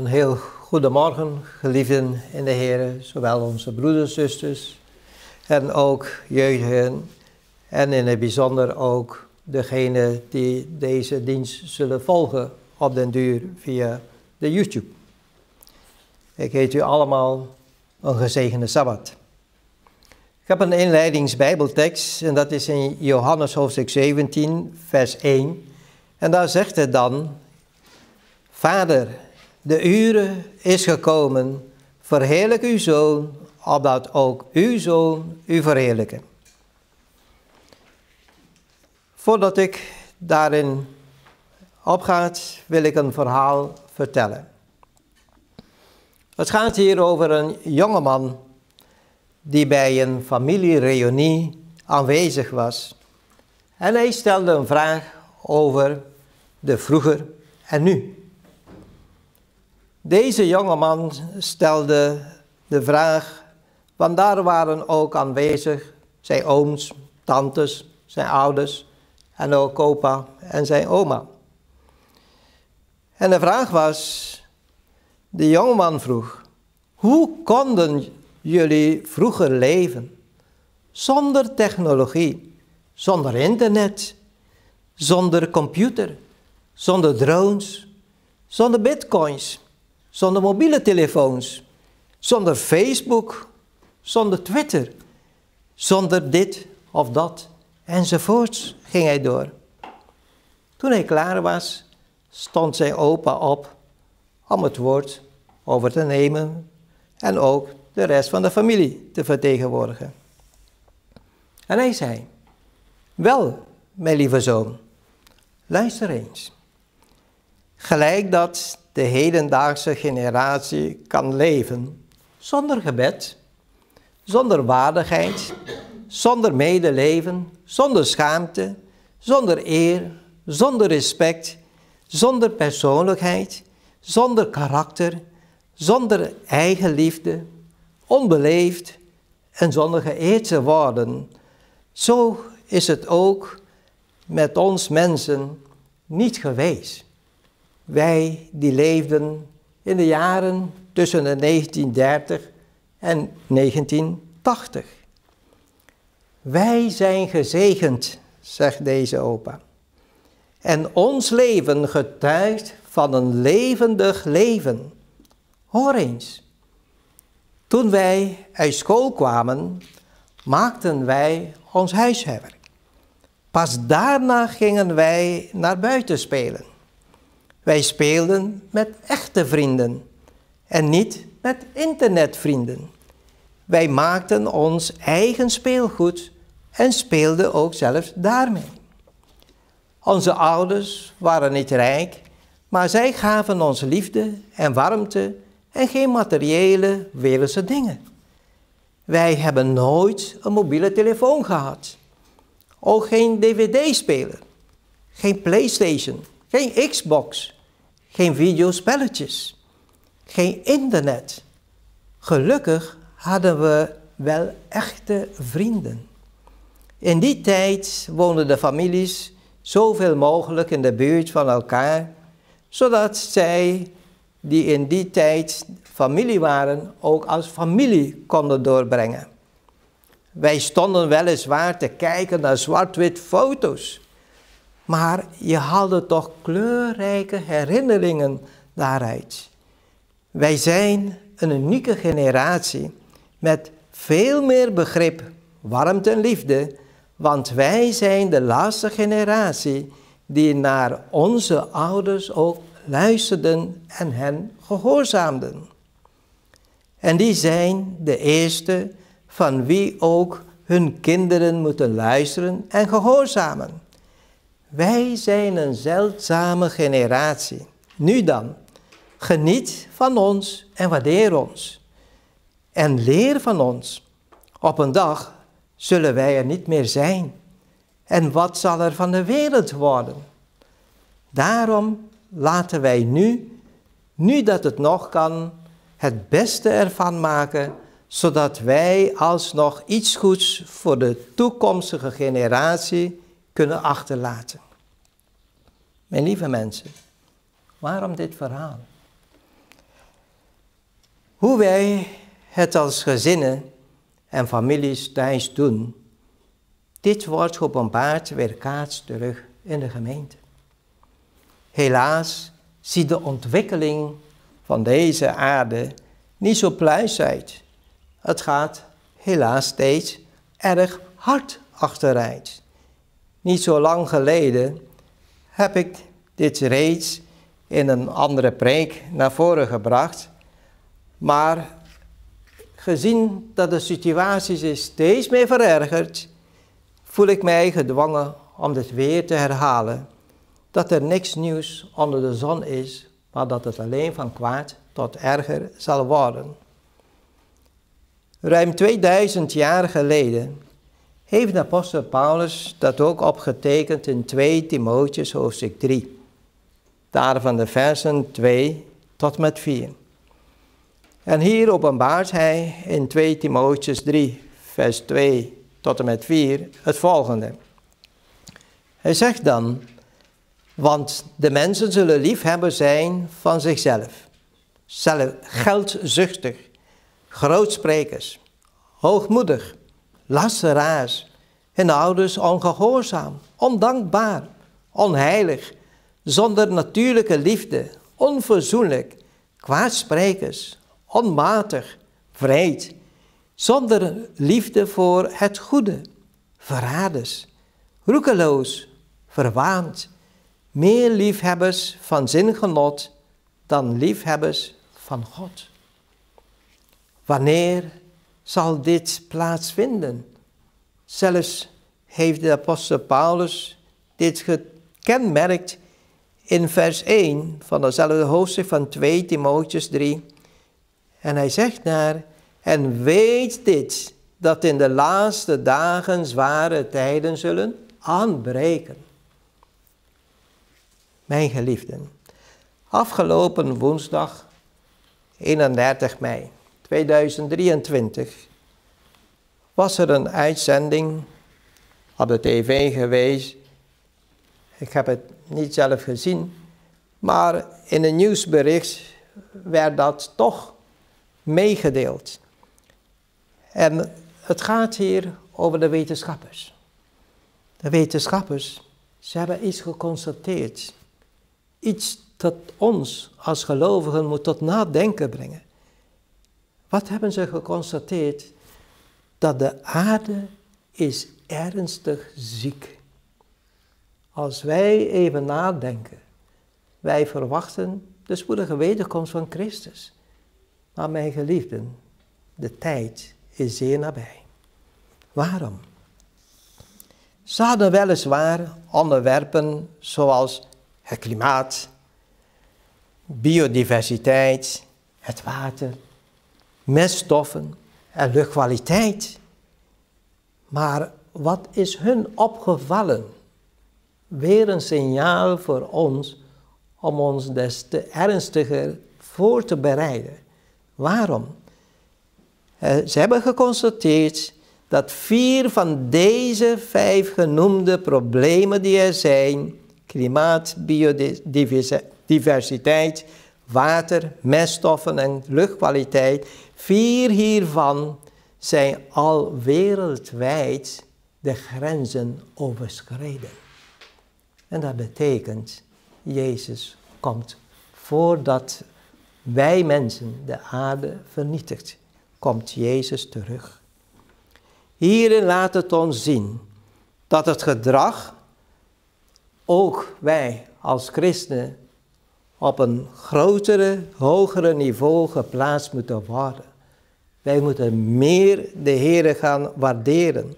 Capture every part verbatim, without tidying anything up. Een heel goedemorgen, geliefden in de Heer, zowel onze broeders, zusters en ook jeugdigen en in het bijzonder ook degenen die deze dienst zullen volgen op den duur via de YouTube. Ik heet u allemaal een gezegende Sabbat. Ik heb een inleidingsbijbeltekst en dat is in Johannes hoofdstuk zeventien, vers één. En daar zegt het dan: Vader, de ure is gekomen, verheerlijk uw Zoon, opdat ook uw Zoon u verheerlijke. Voordat ik daarin opgaat, wil ik een verhaal vertellen. Het gaat hier over een jongeman die bij een familiereunie aanwezig was. En hij stelde een vraag over de vroeger en nu. Deze jongeman stelde de vraag, want daar waren ook aanwezig zijn ooms, tantes, zijn ouders en ook opa en zijn oma. En de vraag was, de jongeman vroeg, hoe konden jullie vroeger leven zonder technologie, zonder internet, zonder computer, zonder drones, zonder bitcoins? Zonder mobiele telefoons, zonder Facebook, zonder Twitter, zonder dit of dat, enzovoorts, ging hij door. Toen hij klaar was, stond zijn opa op om het woord over te nemen en ook de rest van de familie te vertegenwoordigen. En hij zei, wel, mijn lieve zoon, luister eens. Gelijk dat de hedendaagse generatie kan leven zonder gebed, zonder waardigheid, zonder medeleven, zonder schaamte, zonder eer, zonder respect, zonder persoonlijkheid, zonder karakter, zonder eigenliefde, onbeleefd en zonder geëerd te worden. Zo is het ook met ons mensen niet geweest. Wij die leefden in de jaren tussen de negentien dertig en negentien tachtig. Wij zijn gezegend, zegt deze opa. En ons leven getuigt van een levendig leven. Hoor eens. Toen wij uit school kwamen, maakten wij ons huiswerk. Pas daarna gingen wij naar buiten spelen. Wij speelden met echte vrienden en niet met internetvrienden. Wij maakten ons eigen speelgoed en speelden ook zelfs daarmee. Onze ouders waren niet rijk, maar zij gaven ons liefde en warmte en geen materiële wereldse dingen. Wij hebben nooit een mobiele telefoon gehad. Ook geen dvd-speler, geen PlayStation, geen Xbox. Geen videospelletjes, geen internet. Gelukkig hadden we wel echte vrienden. In die tijd woonden de families zoveel mogelijk in de buurt van elkaar, zodat zij, die in die tijd familie waren, ook als familie konden doorbrengen. Wij stonden weliswaar te kijken naar zwart-wit foto's. Maar je haalde toch kleurrijke herinneringen daaruit. Wij zijn een unieke generatie met veel meer begrip, warmte en liefde. Want wij zijn de laatste generatie die naar onze ouders ook luisterden en hen gehoorzaamden. En die zijn de eerste van wie ook hun kinderen moeten luisteren en gehoorzamen. Wij zijn een zeldzame generatie. Nu dan, geniet van ons en waardeer ons. En leer van ons. Op een dag zullen wij er niet meer zijn. En wat zal er van de wereld worden? Daarom laten wij nu, nu dat het nog kan, het beste ervan maken, zodat wij alsnog iets goeds voor de toekomstige generatie kunnen achterlaten. Mijn lieve mensen, waarom dit verhaal? Hoe wij het als gezinnen en families thuis doen, dit wordt geopenbaard weerkaatst terug in de gemeente. Helaas ziet de ontwikkeling van deze aarde niet zo pluis uit. Het gaat helaas steeds erg hard achteruit. Niet zo lang geleden heb ik dit reeds in een andere preek naar voren gebracht. Maar gezien dat de situatie zich steeds meer verergert, voel ik mij gedwongen om dit weer te herhalen. Dat er niks nieuws onder de zon is, maar dat het alleen van kwaad tot erger zal worden. Ruim tweeduizend jaar geleden heeft de apostel Paulus dat ook opgetekend in tweede Timotheüs hoofdstuk drie. Daarvan de versen twee tot met vier. En hier openbaart hij in tweede Timotheüs drie vers twee tot en met vier het volgende. Hij zegt dan: want de mensen zullen liefhebber zijn van zichzelf, zelf geldzuchtig, grootsprekers, hoogmoedig, lasteraars, hun ouders ongehoorzaam, ondankbaar, onheilig, zonder natuurlijke liefde, onverzoenlijk, kwaadsprekers, onmatig, wreed, zonder liefde voor het goede, verraders, roekeloos, verwaand, meer liefhebbers van zingenot dan liefhebbers van God. Wanneer zal dit plaatsvinden? Zelfs heeft de apostel Paulus dit gekenmerkt in vers één van datzelfde hoofdstuk van tweede Timotheüs drie. En hij zegt daar: en weet dit, dat in de laatste dagen zware tijden zullen aanbreken. Mijn geliefden, afgelopen woensdag eenendertig mei tweeduizend drieëntwintig was er een uitzending op de tv geweest. Ik heb het niet zelf gezien, maar in een nieuwsbericht werd dat toch meegedeeld. En het gaat hier over de wetenschappers. De wetenschappers, ze hebben iets geconstateerd. Iets dat ons als gelovigen moet tot nadenken brengen. Wat hebben ze geconstateerd? Dat de aarde is ernstig ziek. Als wij even nadenken, wij verwachten de spoedige wederkomst van Christus. Maar mijn geliefden, de tijd is zeer nabij. Waarom? Ze hadden weliswaar onderwerpen zoals het klimaat, biodiversiteit, het water, meststoffen en luchtkwaliteit. Maar wat is hun opgevallen? Weer een signaal voor ons om ons des te ernstiger voor te bereiden. Waarom? Ze hebben geconstateerd dat vier van deze vijf genoemde problemen die er zijn, klimaat, biodiversiteit, water, meststoffen en luchtkwaliteit, vier hiervan zijn al wereldwijd de grenzen overschreden. En dat betekent, Jezus komt voordat wij mensen de aarde vernietigt, komt Jezus terug. Hierin laat het ons zien dat het gedrag, ook wij als christenen, op een grotere, hogere niveau geplaatst moeten worden. Wij moeten meer de Heere gaan waarderen.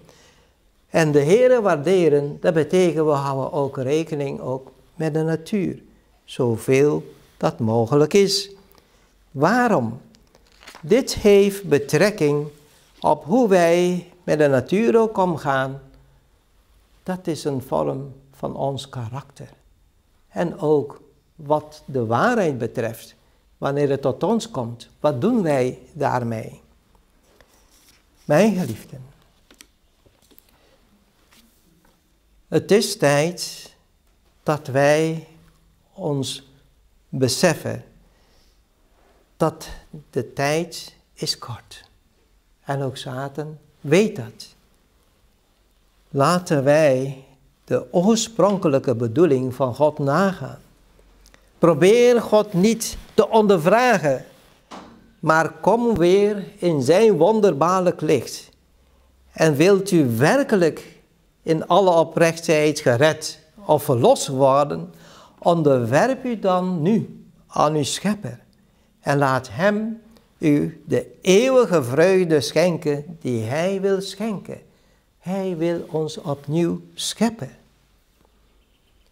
En de Heere waarderen, dat betekent we houden ook rekening ook met de natuur. Zoveel dat mogelijk is. Waarom? Dit heeft betrekking op hoe wij met de natuur ook omgaan. Dat is een vorm van ons karakter. En ook wat de waarheid betreft, wanneer het tot ons komt, wat doen wij daarmee? Mijn geliefden, het is tijd dat wij ons beseffen dat de tijd is kort. En ook Satan weet dat. Laten wij de oorspronkelijke bedoeling van God nagaan. Probeer God niet te ondervragen, maar kom weer in zijn wonderbaarlijk licht. En wilt u werkelijk in alle oprechtheid gered of verlost worden, onderwerp u dan nu aan uw Schepper en laat hem u de eeuwige vreugde schenken die hij wil schenken. Hij wil ons opnieuw scheppen.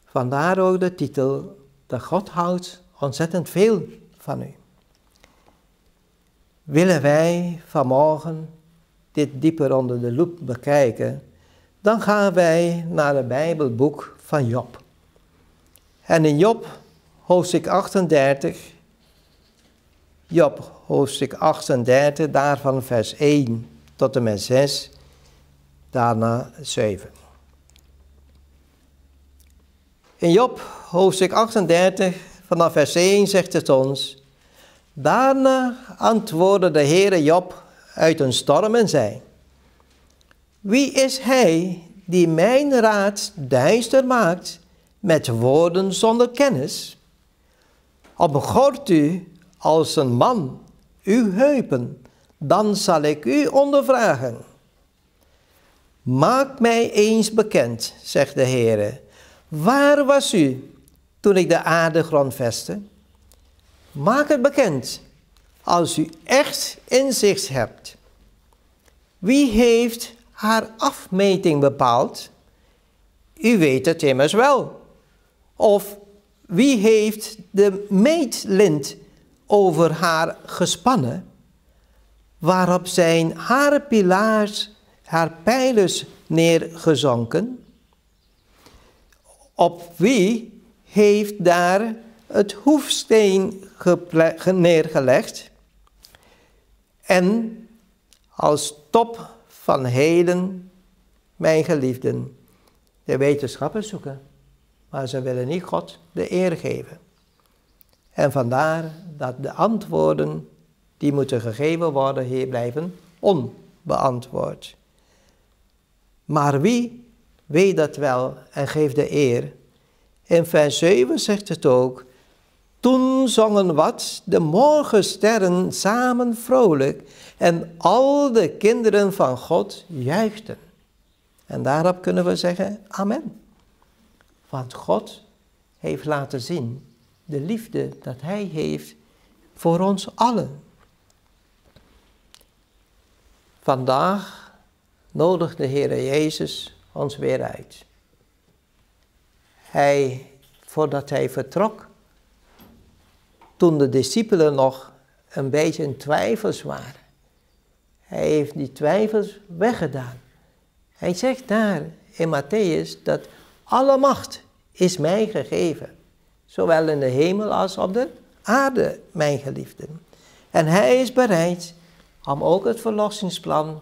Vandaar ook de titel, dat God houdt ontzettend veel van u. Willen wij vanmorgen dit dieper onder de loep bekijken, dan gaan wij naar het Bijbelboek van Job. En in Job hoofdstuk achtendertig, Job hoofdstuk achtendertig, daarvan vers één tot en met zes, daarna zeven. In Job hoofdstuk achtendertig, vanaf vers één zegt het ons: daarna antwoordde de Heere Job uit een storm en zei: wie is hij die mijn raad duister maakt met woorden zonder kennis? Omgord u als een man uw heupen, dan zal ik u ondervragen. Maak mij eens bekend, zegt de Heere, waar was u toen ik de aarde grondvestte? Maak het bekend, als u echt inzicht hebt. Wie heeft haar afmeting bepaald? U weet het immers wel. Of wie heeft de meetlint over haar gespannen, waarop zijn haar pilaars, haar pijlers neergezonken? Op wie heeft daar het hoefsteen neergelegd? En als top van heden, mijn geliefden, de wetenschappers zoeken, maar ze willen niet God de eer geven. En vandaar dat de antwoorden die moeten gegeven worden hier blijven onbeantwoord. Maar wie weet dat wel en geeft de eer? In vers zeven zegt het ook: toen zongen wat de morgensterren samen vrolijk en al de kinderen van God juichten. En daarop kunnen we zeggen amen. Want God heeft laten zien de liefde dat hij heeft voor ons allen. Vandaag nodigt de Heere Jezus ons weer uit. Hij, voordat hij vertrok, toen de discipelen nog een beetje in twijfels waren, hij heeft die twijfels weggedaan. Hij zegt daar in Mattheüs dat alle macht is mij gegeven, zowel in de hemel als op de aarde, mijn geliefden. En hij is bereid om ook het verlossingsplan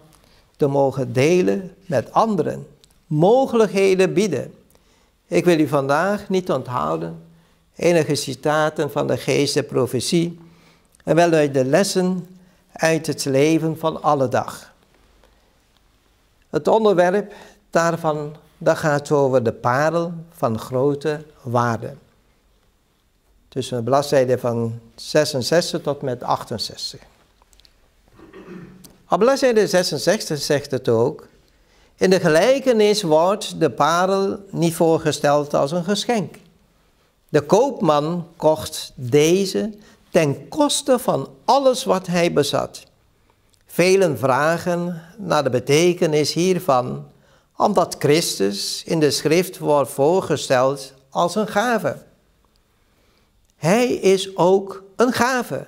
te mogen delen met anderen, mogelijkheden bieden. Ik wil u vandaag niet onthouden enige citaten van de geest der profetie, en wel uit de lessen uit het leven van alledag. Het onderwerp daarvan, dat gaat over de parel van grote waarde. Tussen de bladzijden van zesenzestig tot met achtenzestig. Op bladzijde zesenzestig zegt het ook: in de gelijkenis wordt de parel niet voorgesteld als een geschenk. De koopman kocht deze ten koste van alles wat hij bezat. Velen vragen naar de betekenis hiervan, omdat Christus in de schrift wordt voorgesteld als een gave. Hij is ook een gave,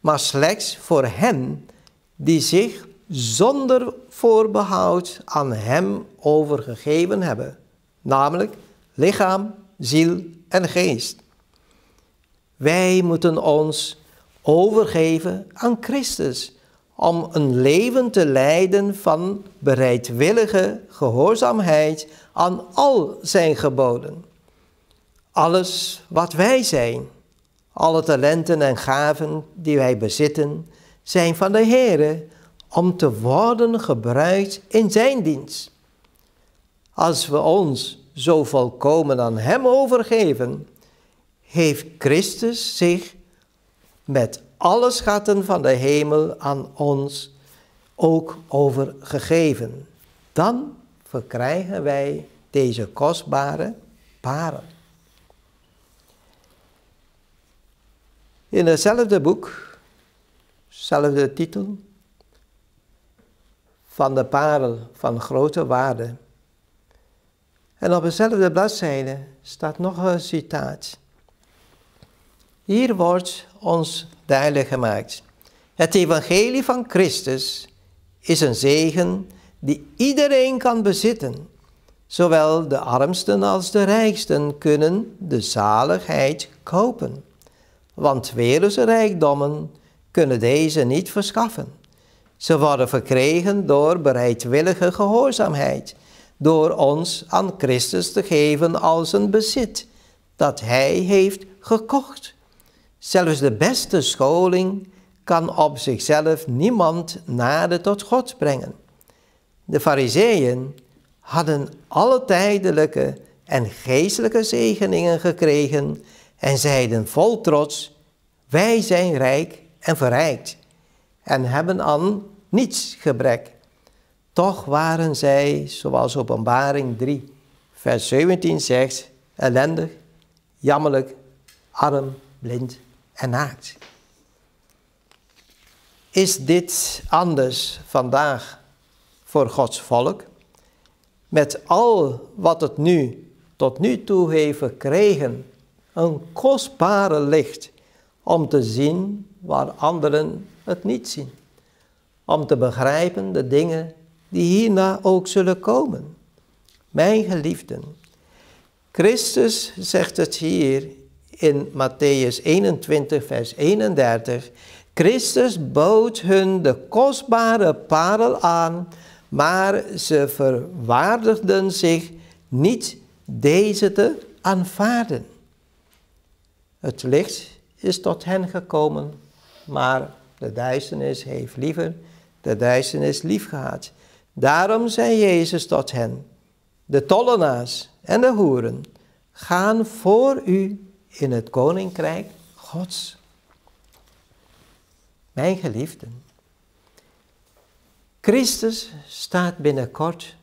maar slechts voor hen die zich zonder voorbehoud aan hem overgegeven hebben, namelijk lichaam, ziel en geest. Wij moeten ons overgeven aan Christus om een leven te leiden van bereidwillige gehoorzaamheid aan al zijn geboden. Alles wat wij zijn, Alle talenten en gaven die wij bezitten zijn van de Heere om te worden gebruikt in zijn dienst. Als we ons zo volkomen aan hem overgeven, heeft Christus zich met alle schatten van de hemel aan ons ook overgegeven. Dan verkrijgen wij deze kostbare parel. In hetzelfde boek, zelfde titel, van de parel van grote waarde. En op dezelfde bladzijde staat nog een citaat. Hier wordt ons duidelijk gemaakt. Het evangelie van Christus is een zegen die iedereen kan bezitten. Zowel de armsten als de rijksten kunnen de zaligheid kopen. Want wereldse rijkdommen kunnen deze niet verschaffen. Ze worden verkregen door bereidwillige gehoorzaamheid, door ons aan Christus te geven als een bezit dat hij heeft gekocht. Zelfs de beste scholing kan op zichzelf niemand nader tot God brengen. De Farizeeën hadden alle tijdelijke en geestelijke zegeningen gekregen en zeiden vol trots: wij zijn rijk en verrijkt en hebben aan niets gebrek. Toch waren zij, zoals Openbaring drie vers zeventien zegt, ellendig, jammerlijk, arm, blind en naakt. Is dit anders vandaag voor Gods volk? Met al wat het nu tot nu toe heeft gekregen, een kostbare licht om te zien waar anderen het niet zien. Om te begrijpen de dingen die hierna ook zullen komen. Mijn geliefden, Christus zegt het hier in Mattheüs eenentwintig vers eenendertig. Christus bood hun de kostbare parel aan, maar ze verwaardigden zich niet deze te aanvaarden. Het licht is tot hen gekomen, maar de duisternis heeft liever de duisternis lief gehad. Daarom zei Jezus tot hen: de tollenaars en de hoeren gaan voor u in het koninkrijk Gods. Mijn geliefden, Christus staat binnenkort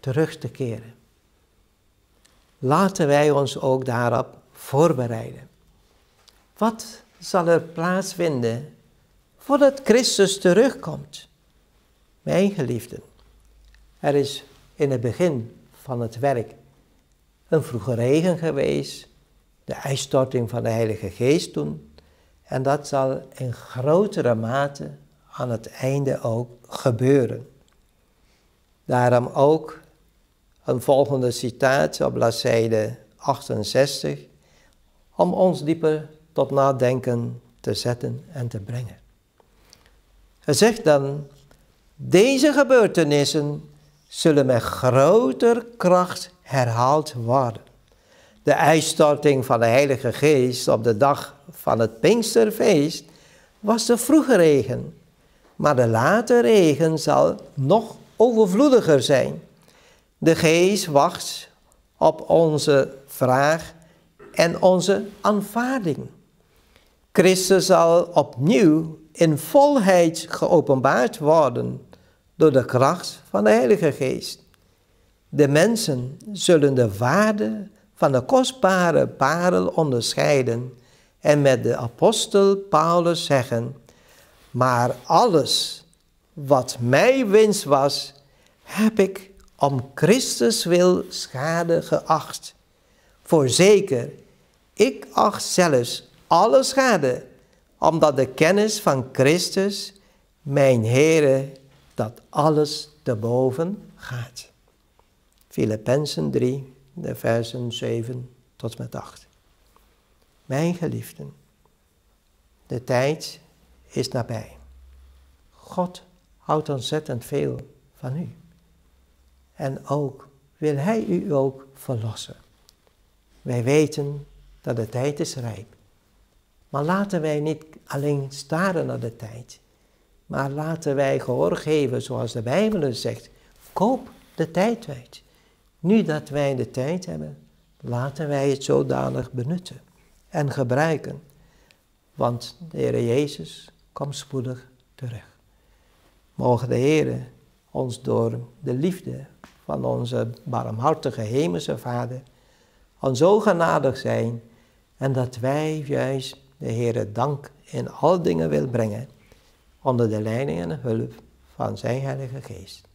terug te keren. Laten wij ons ook daarop voorbereiden. Wat zal er plaatsvinden voordat Christus terugkomt? Mijn geliefden, er is in het begin van het werk een vroege regen geweest, de uitstorting van de Heilige Geest toen, en dat zal in grotere mate aan het einde ook gebeuren. Daarom ook een volgende citaat op bladzijde achtenzestig, om ons dieper tot nadenken te zetten en te brengen. Hij zegt dan: deze gebeurtenissen zullen met groter kracht herhaald worden. De uitstorting van de Heilige Geest op de dag van het Pinksterfeest was de vroege regen, maar de late regen zal nog overvloediger zijn. De Geest wacht op onze vraag en onze aanvaarding. Christus zal opnieuw in volheid geopenbaard worden door de kracht van de Heilige Geest. De mensen zullen de waarde van de kostbare parel onderscheiden en met de apostel Paulus zeggen: maar alles wat mij winst was, heb ik om Christus wil schade geacht. Voorzeker, ik acht zelfs alle schade, omdat de kennis van Christus, mijn Heere, dat alles te boven gaat. Filippenzen drie, de versen zeven tot met acht. Mijn geliefden, de tijd is nabij. God houdt ontzettend veel van u. En ook wil hij u ook verlossen. Wij weten dat de tijd is rijp. Maar laten wij niet alleen staren naar de tijd, maar laten wij gehoor geven, zoals de Bijbel zegt, koop de tijd uit. Nu dat wij de tijd hebben, laten wij het zodanig benutten en gebruiken. Want de Heer Jezus komt spoedig terug. Mogen de Heer ons door de liefde van onze barmhartige hemelse Vader aan zo genadig zijn en dat wij juist de Heer dank in alle dingen wil brengen onder de leiding en hulp van zijn Heilige Geest.